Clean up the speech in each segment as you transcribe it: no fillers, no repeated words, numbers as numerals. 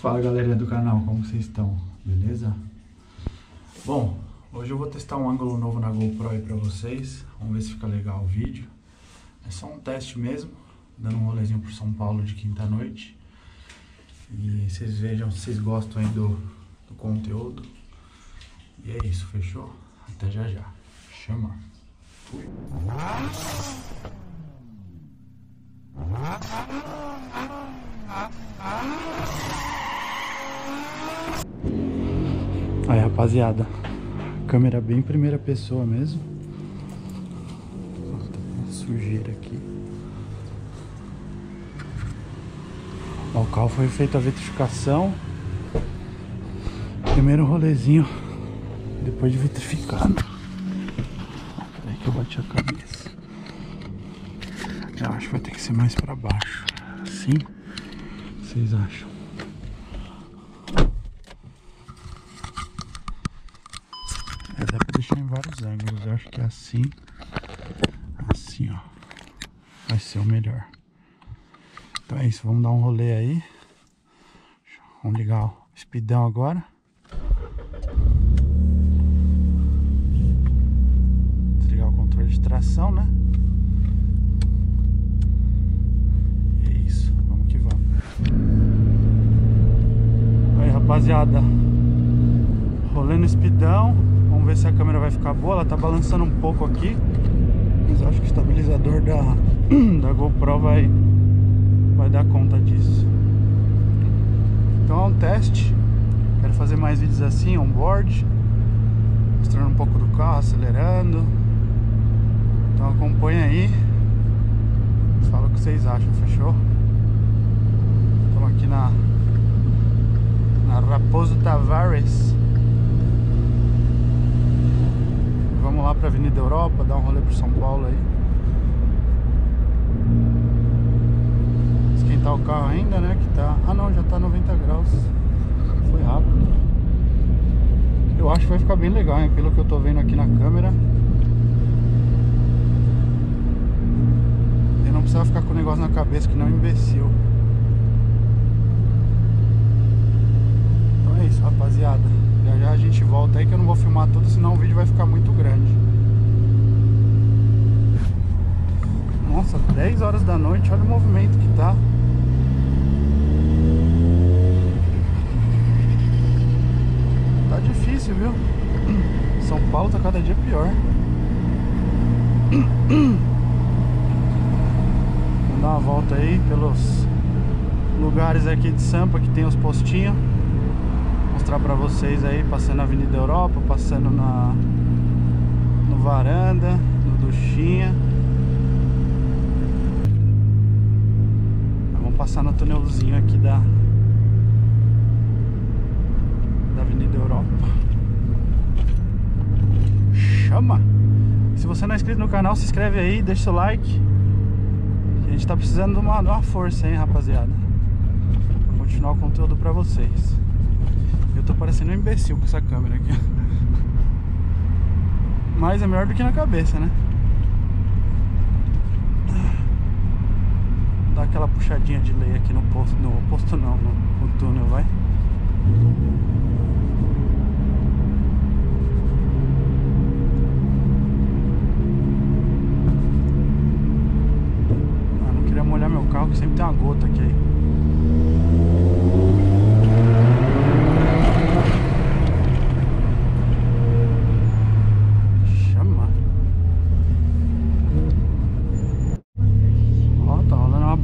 Fala galera do canal, como vocês estão? Beleza? Bom, hoje eu vou testar um ângulo novo na GoPro aí pra vocês. Vamos ver se fica legal o vídeo. É só um teste mesmo, dando um rolezinho por São Paulo de quinta-noite. E vocês vejam se vocês gostam aí do conteúdo. E é isso, fechou? Até já já. Chama! Fui! Aí rapaziada, câmera bem primeira pessoa mesmo. Ó, tá uma sujeira aqui. Ó, o carro foi feito a vitrificação. Primeiro rolezinho depois de vitrificado. Peraí que eu bati a cabeça. Eu acho que vai ter que ser mais pra baixo. Assim? Vocês acham? Dá pra deixar em vários ângulos, eu acho que assim, assim ó, vai ser o melhor. Então é isso, vamos dar um rolê aí, vamos ligar o speedão agora. Desligar o controle de tração, né? E é isso, vamos que vamos. Aí rapaziada, rolê no speedão. Vamos ver se a câmera vai ficar boa. Ela tá balançando um pouco aqui, mas acho que o estabilizador da GoPro vai dar conta disso. Então é um teste. Quero fazer mais vídeos assim, on-board, mostrando um pouco do carro, acelerando. Então acompanha aí, fala o que vocês acham, fechou? Estamos aqui na Raposo Tavares. Vamos lá pra Avenida Europa, dar um rolê pro São Paulo aí. Esquentar o carro ainda, né? Que tá... Ah não, já tá 90 graus. Foi rápido. Eu acho que vai ficar bem legal, hein? Pelo que eu tô vendo aqui na câmera. Eu não precisava ficar com o negócio na cabeça, que não é um imbecil. Então é isso, rapaziada. Já já a gente volta aí, que eu não vou filmar tudo, senão o vídeo vai ficar muito grande. Nossa, 10 horas da noite, olha o movimento que tá. Tá difícil, viu? São Paulo tá cada dia pior. Vamos dar uma volta aí pelos lugares aqui de Sampa, que tem os postinhos. Mostrar pra vocês aí, passando na Avenida Europa, passando no Varanda, no Duchinha. Vamos passar no túnelzinho aqui da Avenida Europa. Chama! Se você não é inscrito no canal, se inscreve aí, deixa seu like. A gente tá precisando de uma força, hein, rapaziada. Vou continuar o conteúdo pra vocês. Eu tô parecendo um imbecil com essa câmera aqui. Mas é melhor do que na cabeça, né? Dá aquela puxadinha de lei aqui no posto. No posto não, no túnel, vai. Eu não queria molhar meu carro, que sempre tem uma gota aqui aí.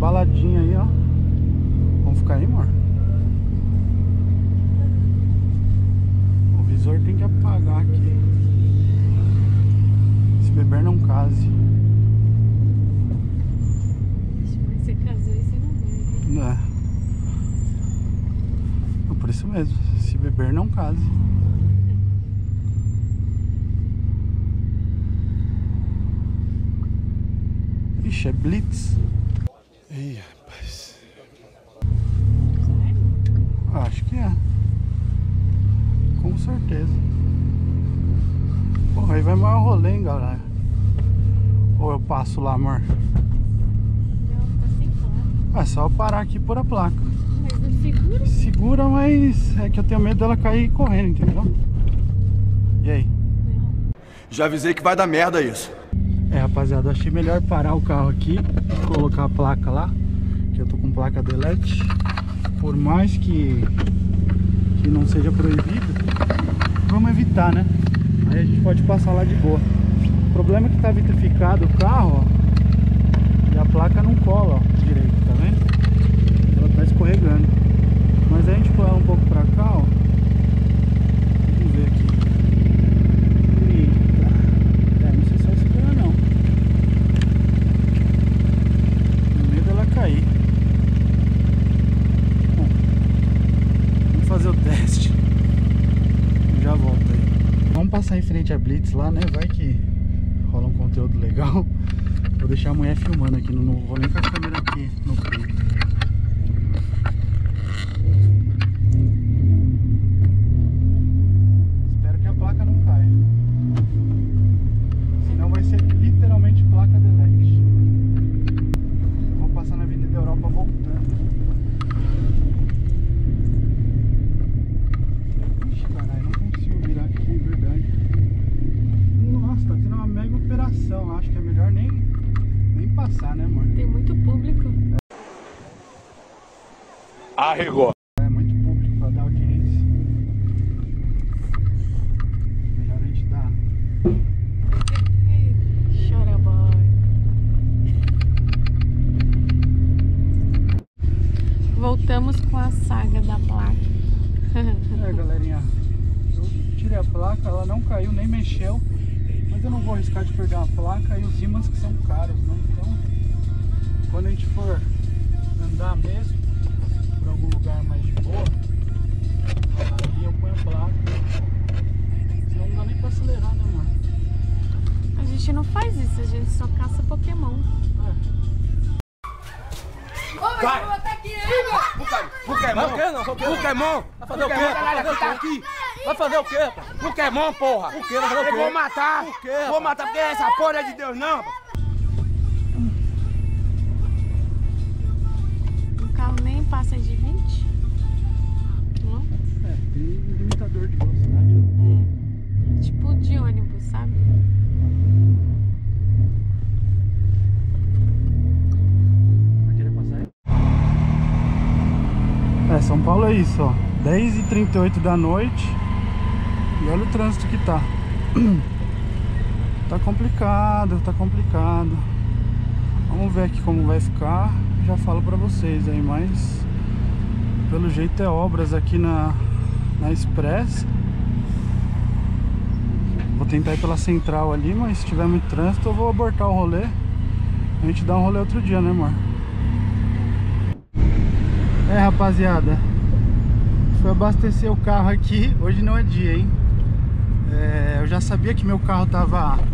Baladinha aí, ó. Vamos ficar aí, amor? O visor tem que apagar aqui. Se beber não case. Você casou e você não bebe. É. Por isso mesmo. Se beber não case. Ixi, é blitz. Ih, rapaz. Acho que é. Com certeza. Porra, aí vai maior rolê, hein, galera. Ou eu passo lá, amor? Não, tá sem placa. É só eu parar aqui e pôr a placa. Mas Segura? Segura, mas é que eu tenho medo dela cair correndo, entendeu? E aí? Já avisei que vai dar merda isso. É, rapaziada, achei melhor parar o carro aqui, colocar a placa lá, que eu tô com placa delete. Por mais que não seja proibido, vamos evitar, né? Aí a gente pode passar lá de boa. O problema é que tá vitrificado o carro, ó, e a placa não cola, ó, direito, tá vendo? Ela tá escorregando. Mas aí a gente põe um pouco pra cá, ó. Vamos ver aqui. Passar em frente a Blitz lá, né? Vai que rola um conteúdo legal. Vou deixar a mulher filmando aqui, não vou nem com a câmera aqui no peito. Espero que a placa não caia, senão vai ser literalmente placa delete. Vou passar na Avenida Europa voltando. Acho que é melhor nem passar, né, mano? Tem muito público. Arregou. É muito público pra dar audiência. Melhor a gente dar. Chora, boy. Voltamos com a saga da placa. É, galerinha. Eu tirei a placa, ela não caiu, nem mexeu. Eu não vou arriscar de perder uma placa e os ímãs que são caros, né? Então, quando a gente for andar mesmo por algum lugar mais de boa, aí eu ponho a placa, senão não dá nem pra acelerar, né, mano? A gente não faz isso, a gente só caça Pokémon. Vai! Pokémon! Vai fazer o quê? Vai fazer aqui! Vai fazer o quê, pô? Pokémon, porra! Por quê? Vai fazer o quê? Eu vou matar! Por quê? Vou matar porque essa porra é de Deus, não! O carro nem passa de 20? Não? É, tem limitador de velocidade. É, tipo de ônibus, sabe? Vai querer passar aí? É, São Paulo é isso, ó. 10h38 da noite. E olha o trânsito que tá. Tá complicado, tá complicado. Vamos ver aqui como vai ficar. Já falo pra vocês aí, mas pelo jeito é obras aqui na Express. Vou tentar ir pela central ali, mas se tiver muito trânsito eu vou abortar o rolê. A gente dá um rolê outro dia, né, amor? É, rapaziada, fui abastecer o carro aqui. Hoje não é dia, hein? É, eu já sabia que meu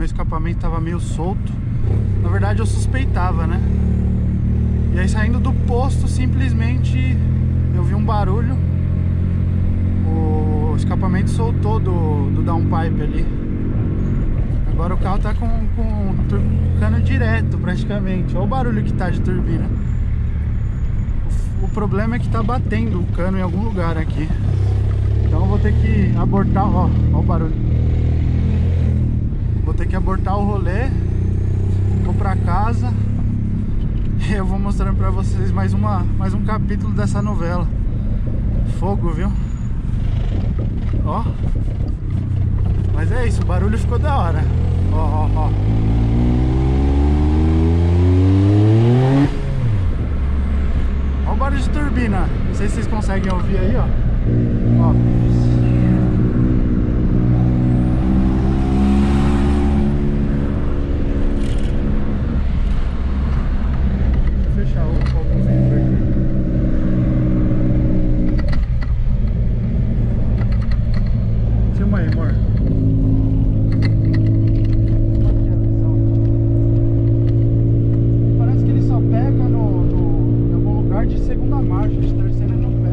escapamento tava meio solto. Na verdade eu suspeitava, né? E aí, saindo do posto, simplesmente eu vi um barulho. O escapamento soltou do downpipe ali. Agora o carro tá com cano direto praticamente. Olha o barulho que tá de turbina. O problema é que tá batendo o cano em algum lugar aqui. Então eu vou ter que abortar, ó, ó o barulho. Vou ter que abortar o rolê. Vou pra casa. E eu vou mostrando pra vocês mais um capítulo dessa novela. Fogo, viu? Ó. Mas é isso, o barulho ficou da hora. Ó, ó, ó. Ó o barulho de turbina. Não sei se vocês conseguem ouvir aí, ó. Ó. Vou fechar o copo dentro aqui. Filma aí, amor. Parece que ele só pega em algum lugar de segunda marcha, de terceira não pega.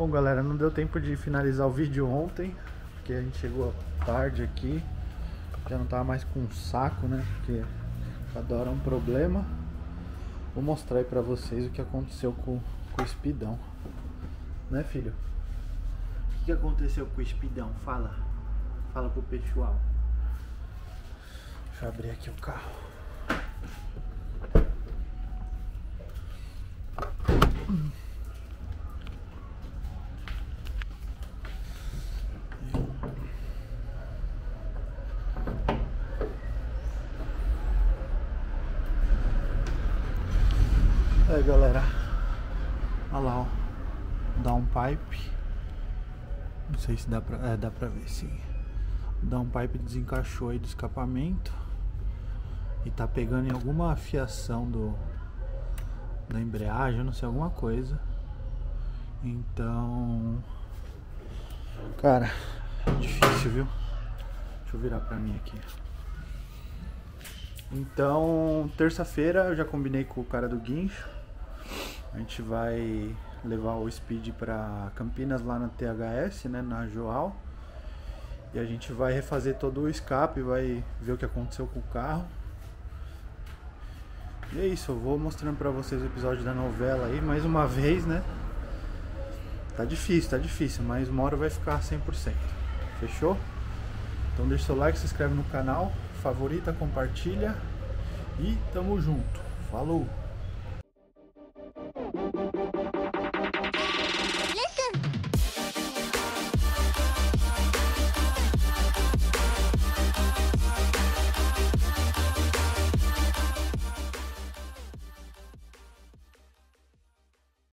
Bom, galera, não deu tempo de finalizar o vídeo ontem, porque a gente chegou tarde aqui. Já não tava mais com um saco, né? Porque cada hora é um problema. Vou mostrar aí pra vocês o que aconteceu com o Speedão. Né, filho? O que aconteceu com o Speedão? Fala. Fala pro pessoal. Deixa eu abrir aqui o carro. Aí, galera, olha lá, ó, Downpipe, não sei se dá pra, dá pra ver, sim. Downpipe desencaixou aí do escapamento e tá pegando em alguma fiação da embreagem, não sei, alguma coisa. Então, cara, difícil, viu? Deixa eu virar pra mim aqui. Então, terça-feira eu já combinei com o cara do guincho. A gente vai levar o Speed para Campinas, lá na THS, né, na Joal. E a gente vai refazer todo o escape, vai ver o que aconteceu com o carro. E é isso, eu vou mostrando pra vocês o episódio da novela aí, mais uma vez, né. Tá difícil, mas uma hora vai ficar 100%. Fechou? Então deixa seu like, se inscreve no canal, favorita, compartilha e tamo junto. Falou!